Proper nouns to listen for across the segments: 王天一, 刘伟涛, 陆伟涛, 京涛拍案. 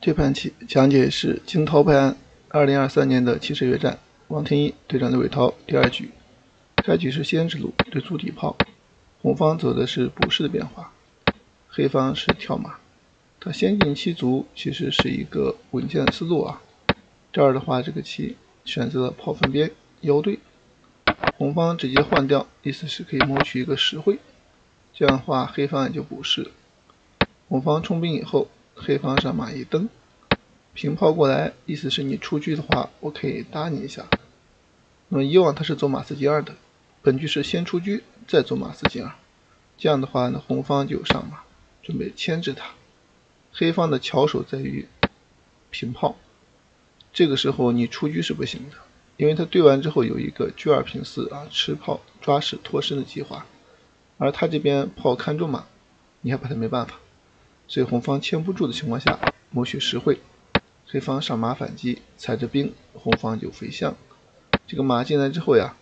这盘棋讲解是京涛拍案2023年的棋士决战，王天一对战刘伟涛第二局。该局是先指路对卒底炮，红方走的是补士的变化，黑方是跳马。他先进七卒其实是一个稳健的思路啊。这儿的话，这个棋选择了炮分边腰对，红方直接换掉，意思是可以谋取一个实惠。这样的话，黑方也就补士。红方冲兵以后，黑方上马一蹬，平炮过来，意思是你出车的话，我可以搭你一下。那么以往他是走马四进二的，本局是先出车，再走马四进二。这样的话呢，红方就上马，准备牵制他。黑方的巧手在于平炮，这个时候你出车是不行的，因为他对完之后有一个车二平四啊，吃炮抓士脱身的计划，而他这边炮看住马，你还把他没办法。所以红方牵不住的情况下，谋取实惠，黑方上马反击，踩着兵，红方就飞象。这个马进来之后呀，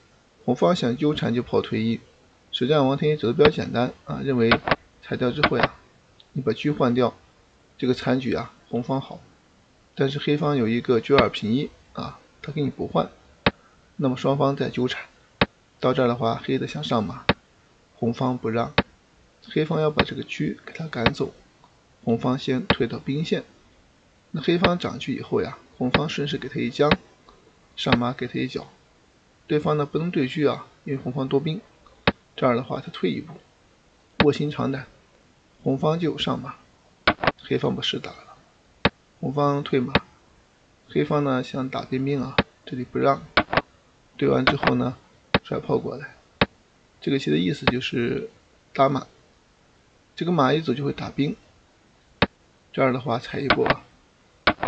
红方想纠缠就炮退一。实际上王天一走的比较简单啊，认为踩掉之后呀，你把车换掉，这个残局啊，红方好。但是黑方有一个车二平一啊，他给你不换，那么双方再纠缠。到这儿的话，黑的想上马，红方不让，黑方要把这个车给他赶走。红方先退到兵线，那黑方长车以后呀，红方顺势给他一将，上马给他一脚，对方呢不能对车啊，因为红方多兵。这样的话他退一步，卧薪尝胆，红方就上马，黑方把士打了，红方退马，黑方呢想打边兵啊，这里不让，对完之后呢甩炮过来，这个棋的意思就是搭马，这个马一走就会打兵。这样的话踩一波，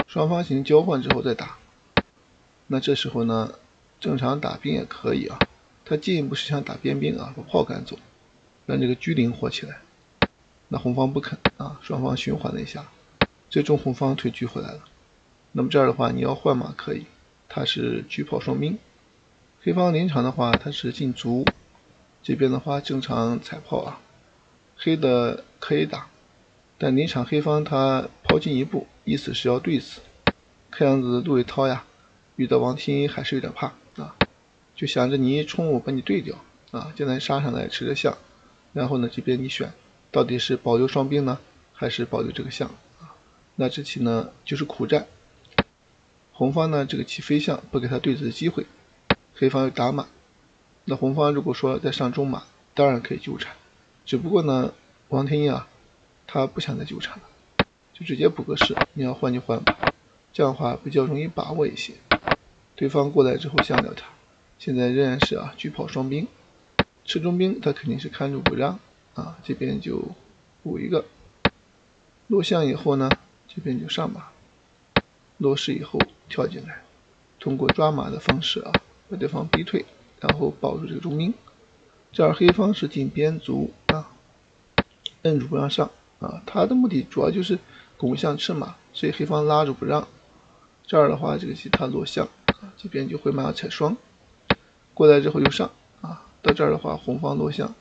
双方行交换之后再打。那这时候呢，正常打兵也可以啊。他进一步是想打边兵啊，把炮赶走，让这个车灵活起来。那红方不肯啊，双方循环了一下，最终红方退车回来了。那么这样的话，你要换马可以，他是车炮双兵。黑方临场的话，他是进卒，这边的话正常踩炮啊，黑的可以打。但临场黑方他炮进一步，意思是要对死。看样子陆伟涛呀，遇到王天一还是有点怕啊，就想着你一冲我把你对掉啊，将来杀上来吃着象，然后呢这边你选到底是保留双兵呢，还是保留这个象啊？那这棋呢就是苦战。红方呢这个棋飞象不给他对子的机会，黑方又打马。那红方如果说再上中马，当然可以纠缠，只不过呢王天一啊。他不想再纠缠了，就直接补个士。你要换就换吧，这样的话比较容易把握一些。对方过来之后下掉他，现在仍然是啊车炮双兵，吃中兵他肯定是看住不让啊，这边就补一个。落象以后呢，这边就上马，落士以后跳进来，通过抓马的方式啊把对方逼退，然后保住这个中兵。这儿黑方是进边卒啊，摁住不让上。啊，他的目的主要就是拱象吃马，所以黑方拉住不让。这儿的话，这个棋他落象，这边就回马要踩双，过来之后又上啊。到这儿的话，红方落象，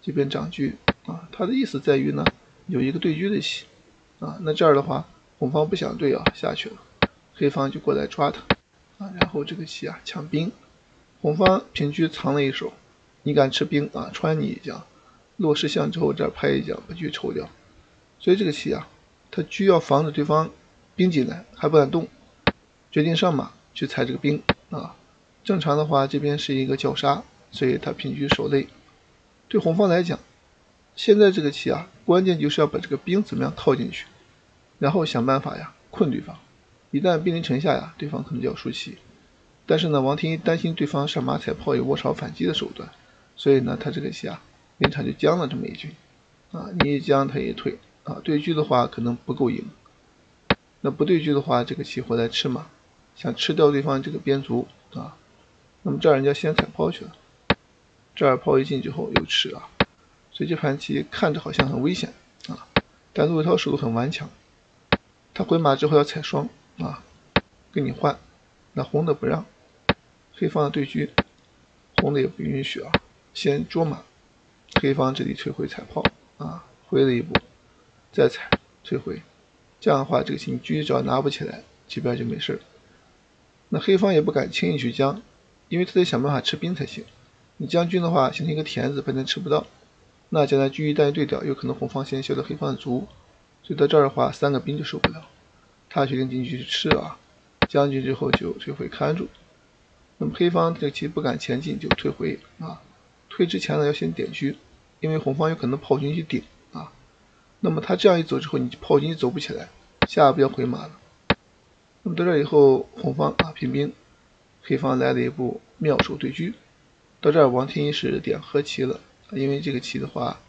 这边长车啊。他的意思在于呢，有一个对车的棋啊。那这儿的话，红方不想对啊，下去了，黑方就过来抓他啊。然后这个棋啊抢兵，红方平车藏了一手，你敢吃兵啊，穿你一将，落士象之后这儿拍一将，把车抽掉。所以这个棋啊，他车要防止对方兵进来，还不敢动，决定上马去踩这个兵啊。正常的话，这边是一个绞杀，所以他平车守擂。对红方来讲，现在这个棋啊，关键就是要把这个兵怎么样套进去，然后想办法呀困对方。一旦兵临城下呀，对方可能就要输棋。但是呢，王天一担心对方上马踩炮有卧槽反击的手段，所以呢，他这个棋啊，临场就将了这么一军啊，你一将他也退。啊，对车的话可能不够赢，那不对车的话，这个棋回来吃马，想吃掉对方这个边卒啊。那么这儿人家先踩炮去了，这儿炮一进之后又吃啊，所以这盘棋看着好像很危险啊，但陆伟涛手路很顽强，他回马之后要踩双啊，跟你换，那红的不让，黑方的对车，红的也不允许啊，先捉马，黑方这里退回踩炮啊，回了一步。再踩退回，这样的话，这个棋你车只要拿不起来，基本上就没事了。那黑方也不敢轻易去将，因为他得想办法吃兵才行。你将军的话，形成一个田字，半天吃不到。那将来车一旦对调，有可能红方先修掉黑方的卒，所以到这儿的话，三个兵就受不了。他决定进去吃啊，将军之后就退回看住。那么黑方这个棋不敢前进，就退回啊。退之前呢，要先点车，因为红方有可能炮军去顶啊。那么他这样一走之后，你炮军走不起来，下一步要回马了。那么到这以后，红方啊平兵，黑方来了一步妙手对车。到这儿，王天一是点和棋了，因为这个棋的话，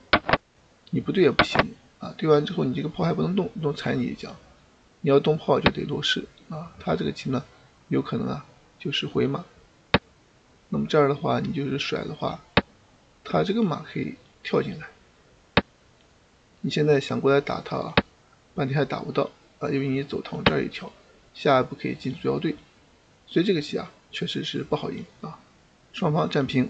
你不对也不行啊。对完之后，你这个炮还不能动，动踩你一脚，你要动炮就得落士啊。他这个棋呢，有可能啊就是回马。那么这儿的话，你就是甩的话，他这个马可以跳进来。你现在想过来打他啊，半天还打不到啊，因为你走到这儿一跳。下一步可以进足校队，所以这个棋啊确实是不好赢啊，双方战平。